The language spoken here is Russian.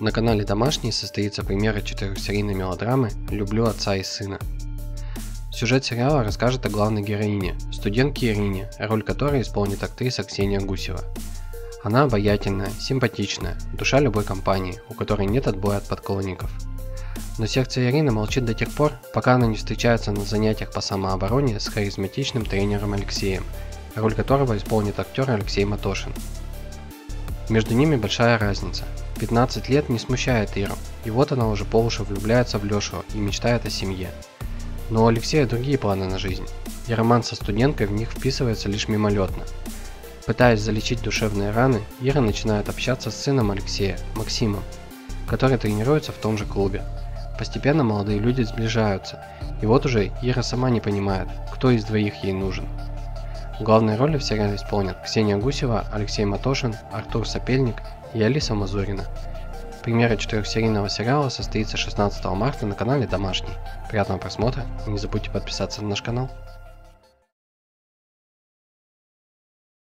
На канале «Домашний» состоится премьера четырехсерийной мелодрамы «Люблю отца и сына». Сюжет сериала расскажет о главной героине, студентке Ирине, роль которой исполнит актриса Ксения Гусева. Она обаятельная, симпатичная, душа любой компании, у которой нет отбоя от подклонников. Но сердце Ирины молчит до тех пор, пока она не встречается на занятиях по самообороне с харизматичным тренером Алексеем, роль которого исполнит актер Алексей Матошин. Между ними большая разница. 15 лет не смущает Иру, и вот она уже по уши влюбляется в Лешу и мечтает о семье. Но у Алексея другие планы на жизнь, и роман со студенткой в них вписывается лишь мимолетно. Пытаясь залечить душевные раны, Ира начинает общаться с сыном Алексея, Максимом, который тренируется в том же клубе. Постепенно молодые люди сближаются, и вот уже Ира сама не понимает, кто из двоих ей нужен. Главные роли в сериале исполнят Ксения Гусева, Алексей Матошин, Артур Сапельник и Алиса Мазурина. Премьера четырехсерийного сериала состоится 16 марта на канале «Домашний». Приятного просмотра и не забудьте подписаться на наш канал.